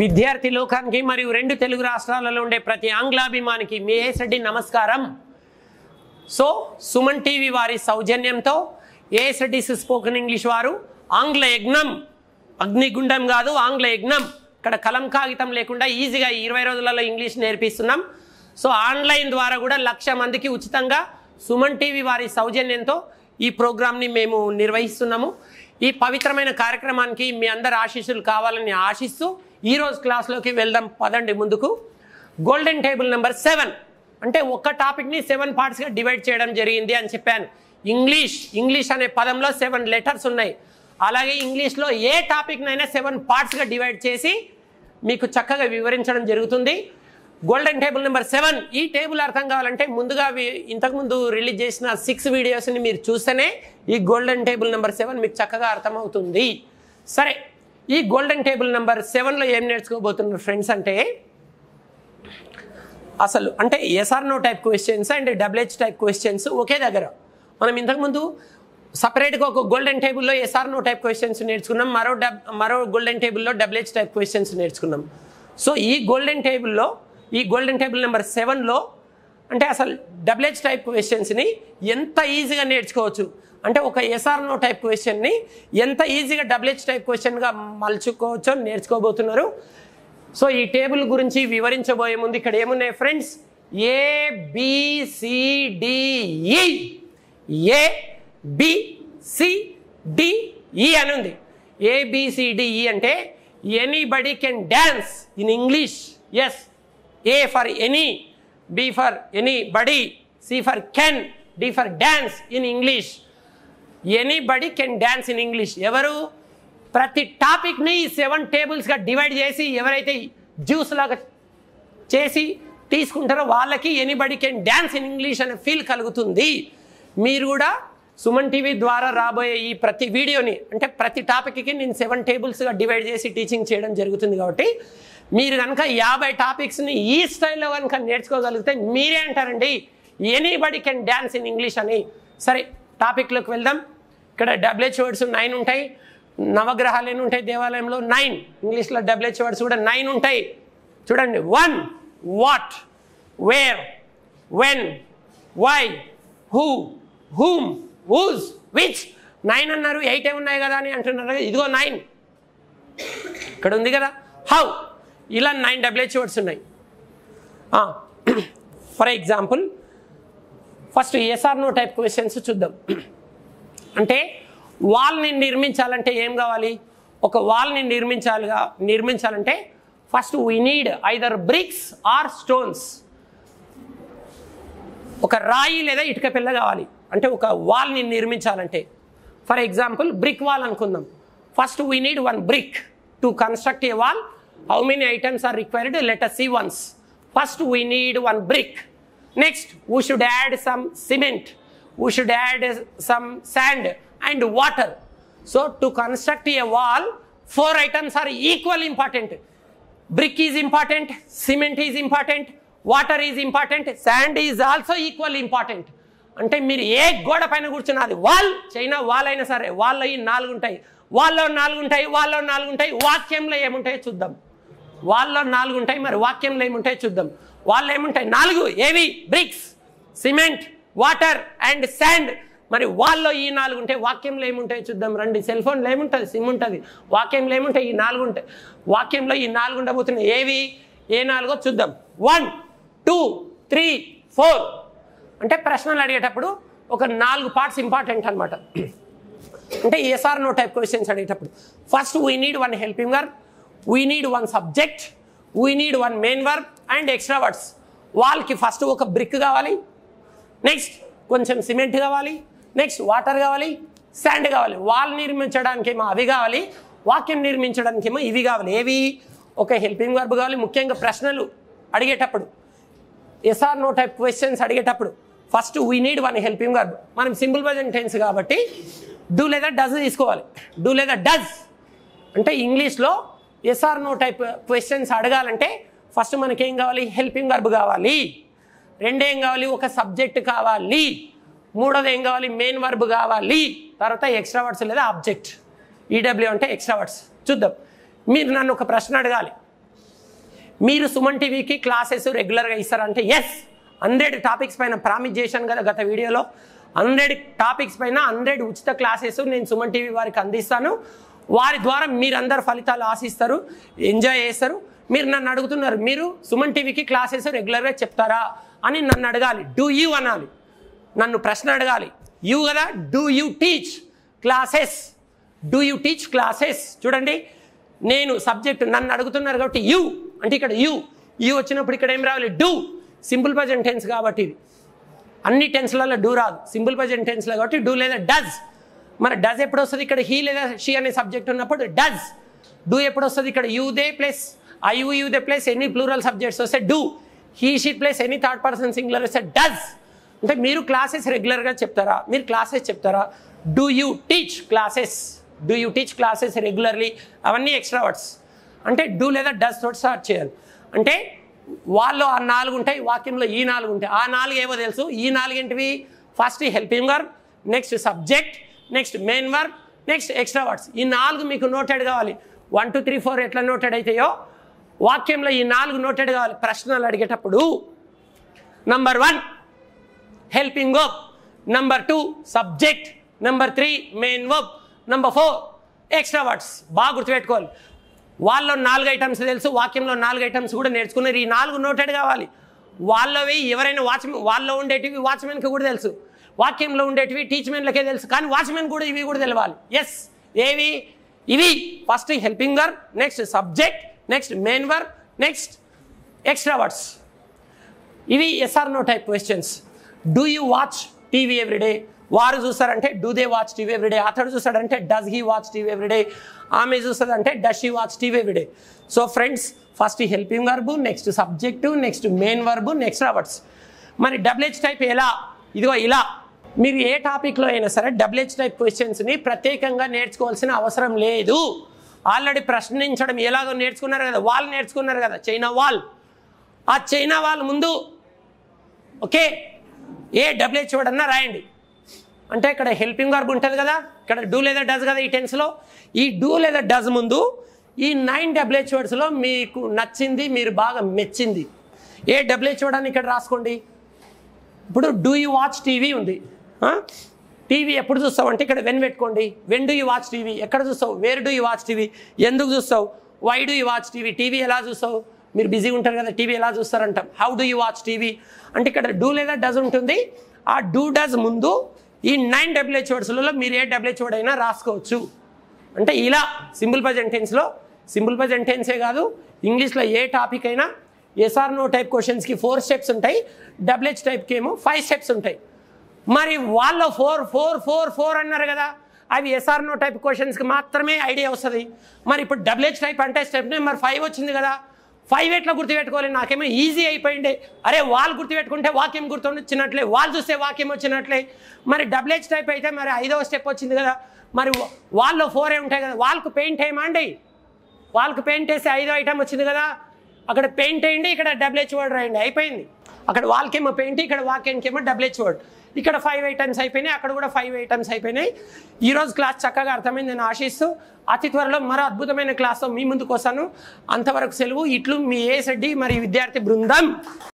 విద్యార్థి లోకానికి మరియు రెండు తెలుగు రాష్ట్రాలలో ఉండే ప్రతి ఆంగ్లాభిమానికి మీ ఏసడి నమస్కారం. సో సుమన్ టీవీ వారి సౌజన్యంతో ఏసడిస్ స్పోకెన్ ఇంగ్లీష్ వారు ఆంగ్ల యజ్ఞం, అగ్నిగుండం కాదు ఆంగ్ల యజ్ఞం, ఇక్కడ కలం కాగితం లేకుండా ఈజీగా 20 రోజులలో ఇంగ్లీష్ నేర్పిస్తున్నాం. సో ఆన్లైన్ ద్వారా కూడా 1,00,000 మందికి ఉచితంగా సుమన్ టీవీ వారి సౌజన్యంతో ఈ ప్రోగ్రామ్ని మేము నిర్వహిస్తున్నాము. ఈ పవిత్రమైన కార్యక్రమానికి మీ అందరి ఆశీస్సులు కావాలని ఆశిస్తూ ఈరోజు క్లాస్లోకి వెళ్దాం. పదండి ముందుకు. గోల్డెన్ టేబుల్ నెంబర్ 7 అంటే ఒక్క టాపిక్ని 7 పార్ట్స్గా డివైడ్ చేయడం జరిగింది అని చెప్పాను. ఇంగ్లీష్ అనే పదంలో 7 లెటర్స్ ఉన్నాయి. అలాగే ఇంగ్లీష్లో ఏ టాపిక్నైనా 7 పార్ట్స్గా డివైడ్ చేసి మీకు చక్కగా వివరించడం జరుగుతుంది. Golden table number 7. ఈ టేబుల్ అర్థం కావాలంటే ముందుగా ఇంతకుముందు రిలీజ్ చేసిన 6 వీడియోస్ని మీరు చూస్తేనే ఈ గోల్డెన్ టేబుల్ నెంబర్ 7 మీకు చక్కగా అర్థమవుతుంది. సరే, ఈ గోల్డెన్ టేబుల్ నెంబర్ 7లో ఏం నేర్చుకోబోతున్నారు ఫ్రెండ్స్ అంటే, అసలు అంటే SR/NO type questions and WH type questions ఒకే దగ్గర. మనం ఇంతకుముందు సపరేట్గా ఒక గోల్డెన్ టేబుల్లో SR/NO టైప్ క్వశ్చన్స్ నేర్చుకున్నాం, మరో గోల్డెన్ టేబుల్లో WH టైప్ క్వశ్చన్స్ నేర్చుకున్నాం. సో ఈ గోల్డెన్ టేబుల్ నెంబర్ 7లో అంటే అసలు WH టైప్ క్వశ్చన్స్ని ఎంత ఈజీగా నేర్చుకోవచ్చు అంటే ఒక SR/NO టైప్ క్వశ్చన్ని ఎంత ఈజీగా WH టైప్ క్వశ్చన్గా మలుచుకోవచ్చో నేర్చుకోబోతున్నారు. సో ఈ టేబుల్ గురించి వివరించబోయే ముందు ఇక్కడ ఏమున్నాయి ఫ్రెండ్స్, ABCDE అని ఉంది. ABCDE అంటే anybody can dance in English. Yes, A for any, B for anybody, C for can, D for dance in English. Anybody can dance in English. ఎవరు ప్రతి టాపిక్ని 7 tablesగా డివైడ్ చేసి ఎవరైతే జ్యూస్ లాగా చేసి తీసుకుంటారో వాళ్ళకి anybody can dance in English అనే ఫీల్ కలుగుతుంది. మీరు కూడా సుమన్ టీవీ ద్వారా రాబోయే ఈ ప్రతి వీడియోని అంటే ప్రతి టాపిక్కి నేను 7 tablesగా డివైడ్ చేసి టీచింగ్ చేయడం జరుగుతుంది. కాబట్టి మీరు కనుక 50 టాపిక్స్ని ఈ స్టైల్లో కనుక నేర్చుకోగలిగితే మీరే అంటారండి anybody can dance in English అని. సరే, టాపిక్లోకి వెళ్దాం. ఇక్కడ WH వర్డ్స్ 9 ఉంటాయి. నవగ్రహాలు ఎన్ని ఉంటాయి దేవాలయంలో? 9. ఇంగ్లీష్లో WH వర్డ్స్ కూడా 9 ఉంటాయి. చూడండి, 1, what, where, when, why, who, whom, whose, which. 9 అన్నారు, 8 ఉన్నాయి కదా అని అంటున్నారు. ఇదిగో 9 ఇక్కడ ఉంది కదా. హౌ, ఇలా 9 WH వర్డ్స్ ఉన్నాయి. For example first SR/NO type questions చూద్దాం. అంటే వాల్ని నిర్మించాలంటే ఏం కావాలి? ఒక వాల్ని నిర్మించాలంటే first we need either bricks or stones. ఒక రాయి లేదా ఇటుక పిల్ల కావాలి అంటే ఒక వాల్ని నిర్మించాలంటే. ఫర్ ఎగ్జాంపుల్ బ్రిక్ వాల్ అనుకుందాం. First we need 1 brick to construct a wall. How many items are required? Let us see once. First we need 1 brick. Next we should add some cement, we should add some sand and water. So to construct a wall 4 items are equally important. Brick is important, cement is important, water is important, sand is also equally important. అంటే మీరు ఏ గోడ పైన కూర్చున్నది wall, China wall అయినా సరే వాల్లో 4 ఉంటాయి, వాళ్ళలో 4 ఉంటాయి, వాక్యంలో ఏముంటాయో చూద్దాం. వాళ్ళలో 4 ఉంటాయి, మరి వాక్యంలో ఏముంటాయో చూద్దాం. వాళ్ళు ఏముంటాయి? 4 ఏవి? Bricks, cement, water and sand. మరి వాళ్ళలో 4 ఉంటాయి, వాక్యంలో ఏముంటాయో చూద్దాం రండి. సెల్ ఫోన్లో ఏముంటుంది? సిమ్ ఉంటుంది. వాక్యంలో ఏముంటాయి? 4 ఉంటాయి. వాక్యంలో 4 ఉండబోతున్నాయి. ఏవి? ఏ 4 చూద్దాం. 1, 2, 3, 4 అంటే ప్రశ్నలు అడిగేటప్పుడు ఒక 4 పార్ట్స్ ఇంపార్టెంట్ అనమాట. అంటే SR/NO టైప్ క్వశ్చన్స్ అడిగేటప్పుడు first we need 1 helping verb, we need 1 subject, we need 1 main verb and extra words. వాళ్ళకి ఫస్ట్ ఒక బ్రిక్ కావాలి, నెక్స్ట్ కొంచెం సిమెంట్ కావాలి, నెక్స్ట్ వాటర్ కావాలి, శాండ్ కావాలి. వాల్ నిర్మించడానికేమో అవి కావాలి, వాక్యం నిర్మించడానికేమో ఇవి కావాలి. ఏవి? ఒక హెల్పింగ్ వర్బ్ కావాలి. ముఖ్యంగా ప్రశ్నలు అడిగేటప్పుడు SR/NO టైప్ క్వశ్చన్స్ అడిగేటప్పుడు first we need 1 helping verb. మనం సింపుల్ ప్రెజెంట్ టెన్స్ కాబట్టి డూ లేదా డజ్ తీసుకోవాలి. డూ లేదా డజ్ అంటే ఇంగ్లీష్లో SR/NO టైప్ క్వశ్చన్స్ అడగాలంటే ఫస్ట్ మనకేం కావాలి? హెల్పింగ్ వర్బ్ కావాలి. 2 ఏం కావాలి? ఒక సబ్జెక్ట్ కావాలి. 3 ఏం కావాలి? మెయిన్ వర్బ్ కావాలి. తర్వాత ఎక్స్ట్రా వర్డ్స్ లేదా ఆబ్జెక్ట్, EW అంటే ఎక్స్ట్రా వర్డ్స్. చూద్దాం, మీరు నన్ను ఒక ప్రశ్న అడగాలి. మీరు సుమన్ టీవీకి క్లాసెస్ రెగ్యులర్గా ఇస్తారంటే ఎస్ 100 టాపిక్స్ పైన ప్రామిస్ చేశాను కదా గత వీడియోలో. 100 టాపిక్స్ పైన 100 ఉచిత క్లాసెస్ నేను సుమన్ టీవీ వారికి అందిస్తాను. వారి ద్వారా మీరందరూ ఫలితాలు ఆశిస్తారు, ఎంజాయ్ చేస్తారు. మీరు నన్ను అడుగుతున్నారు మీరు సుమన్ టీవీకి క్లాసెస్ రెగ్యులర్గా చెప్తారా అని నన్ను అడగాలి. డూ యూ అనాలి, నన్ను ప్రశ్న అడగాలి. యూ కదా, do you teach classes, do you teach classes. చూడండి నేను సబ్జెక్ట్ నన్ను అడుగుతున్నారు కాబట్టి యూ అంటే ఇక్కడ యూ యూ వచ్చినప్పుడు ఇక్కడ ఏం రావాలి, డూ. సింపుల్ ప్రెజెంట్ టెన్స్ కాబట్టి ఇది అన్ని టెన్స్లలో డూ రాదు, సింపుల్ ప్రెజెంట్ టెన్స్లో కాబట్టి డూ లేదా డజ్. మరి డజ్ ఎప్పుడు వస్తుంది ఇక్కడ హీ లేదా షీ అనే సబ్జెక్ట్ ఉన్నప్పుడు డజ్. డూ ఎప్పుడు వస్తుంది ఇక్కడ you they plus I you they plus any plural subjects వస్తే do. He she plus any third person singular వస్తే డజ్. అంటే మీరు క్లాసెస్ రెగ్యులర్గా చెప్తారా, మీరు క్లాసెస్ చెప్తారా, do you teach classes, do you teach classes regularly. అవన్నీ ఎక్స్ట్రా వర్డ్స్. అంటే డూ లేదా డస్ తోటి స్టార్ట్ చేయాలి. అంటే వాళ్ళు ఆ 4 ఉంటాయి, వాక్యంలో ఈ 4 ఉంటాయి. ఆ 4 ఏవో తెలుసు, ఈ 4 ఏంటివి? First helping verb, next subject, next main verb, next extra words. ఈ 4 మీకు నోటెడ్ కావాలి. 1 2 3 4 ఎట్లా నోటెడ్ అవుతాయో వాక్యంలో ఈ 4 నోటెడ్ కావాలి ప్రశ్నలు అడిగేటప్పుడు. Number 1 helping verb, number 2 subject, number 3 main verb, number 4 extra words. బాగా గుర్తుపెట్టుకోవాలి. వాళ్ళలో 4 ఐటమ్స్ తెలుసు, వాక్యంలో 4 ఐటమ్స్ కూడా నేర్చుకున్నారు. ఈ 4 నోటెడ్ కావాలి. వాళ్ళవి ఎవరైనా వాచ్మెన్, వాళ్ళలో ఉండేటివి వాచ్మెన్కి కూడా తెలుసు, వాక్యంలో ఉండేటివి టీచ్మెన్లకే తెలుసు, కానీ వాచ్మెన్ కూడా ఇవి కూడా తెలియాలి. ఎస్ ఏవి ఇవి? First helping verb, next subject, next main verb, next extra words. ఇవి SR no type questions. Do you watch TV everyday? వారు చూస్తారంటే do they watch TV everyday. అతడు చూస్తాడంటే does he watch TV everyday. ఆమె చూస్తుందంటే does she watch TV everyday. So friends, first helping verb, next subject, next main verb, next words. మరి WH type ఎలా? ఇదిగో ఇలా. మీరు ఏ టాపిక్లో అయినా సరే డబ్ల్యూహెచ్ టైప్ క్వశ్చన్స్ని ప్రత్యేకంగా నేర్చుకోవాల్సిన అవసరం లేదు. ఆల్రెడీ ప్రశ్నించడం ఎలాగో నేర్చుకున్నారు కదా, వాళ్ళు నేర్చుకున్నారు కదా, చైనా వాల్. ఆ చైనా వాల్ ముందు ఓకే ఏ డబ్ల్యూహెచ్ వర్డ్ అన్నా రాయండి. అంటే ఇక్కడ హెల్పింగ్ వర్బ్ ఉంటుంది కదా, ఇక్కడ డూ లేదా డస్ కదా ఈ టెన్స్లో. ఈ డూ లేదా డస్ ముందు ఈ 9 డబ్ల్యూహెచ్ వర్డ్స్లో మీకు నచ్చింది, మీరు బాగా మెచ్చింది ఏ డబ్ల్యూహెచ్ వర్డ్ అని ఇక్కడ రాసుకోండి. ఇప్పుడు డూ యూ వాచ్ టీవీ ఉంది. టీవీ ఎప్పుడు చూస్తావు అంటే ఇక్కడ వెన్ పెట్టుకోండి. When do you watch TV? ఎక్కడ చూస్తావు? Where do you watch TV? ఎందుకు చూస్తావు? Why do you watch TV? TV ఎలా చూస్తావు? మీరు బిజీగా ఉంటారు కదా, టీవీ ఎలా చూస్తారంటాం. How do you watch TV? అంటే ఇక్కడ డూ లేదా డస్ ఉంటుంది. ఆ డూ డస్ ముందు ఈ 9 డబ్ల్యూహెచ్ వర్డ్స్లలో మీరు ఏ డబ్ల్యూహెచ్ వర్డ్ అయినా రాసుకోవచ్చు. అంటే ఇలా సింపుల్ ప్రెజెంట్ టెన్స్లో, సింపుల్ ప్రెజెంట్ టెన్సే కాదు ఇంగ్లీష్లో ఏ టాపిక్ అయినా ఎస్ ఆర్ నో టైప్ క్వశ్చన్స్కి 4 స్టెప్స్ ఉంటాయి, డబ్ల్యూహెచ్ టైప్కి ఏమో 5 స్టెప్స్ ఉంటాయి. మరి వాళ్ళ 4 అన్నారు కదా, అవి ఎస్ ఆర్ నో టైప్ క్వశ్చన్స్కి మాత్రమే ఐడియా వస్తుంది. మరి ఇప్పుడు డబ్ల్యూహెచ్ టైప్ అంటే స్టెప్ నెంబర్ 5 వచ్చింది కదా, 5 ఎట్లా గుర్తుపెట్టుకోవాలి? నాకేమో ఈజీ అయిపోయింది. అరే వాళ్ళు గుర్తుపెట్టుకుంటే వాక్యం గుర్తొచ్చినట్లే, వాళ్ళు చూస్తే వాక్యం వచ్చినట్లే. మరి డబ్ల్యూహెచ్ టైప్ అయితే మరి 5వ స్టెప్ వచ్చింది కదా, మరి వాళ్ళు 4 ఉంటాయి కదా, వాళ్ళకు పెయింట్ వేయమండి. వాళ్ళకు పెయింట్ వేస్తే 5వ ఐటమ్ వచ్చింది కదా, అక్కడ పెయింట్ వేయండి, ఇక్కడ డబ్ల్యూహెచ్ వర్డ్ రాయండి, అయిపోయింది. అక్కడ వాళ్ళకేమో పెయింట్, ఇక్కడ వాక్యానికేమో డబ్ల్యూహెచ్ వర్డ్. ఇక్కడ 5 ఐటమ్స్ అయిపోయినాయి, అక్కడ కూడా 5 ఐటమ్స్ అయిపోయినాయి. ఈరోజు క్లాస్ చక్కగా అర్థమైంది నేను ఆశిస్తూ. అతి త్వరలో మరో అద్భుతమైన క్లాస్తో మీ ముందుకు వస్తాను. అంతవరకు సెలవు. ఇట్లు మీ ఏసడ్డి మరియు విద్యార్థి బృందం.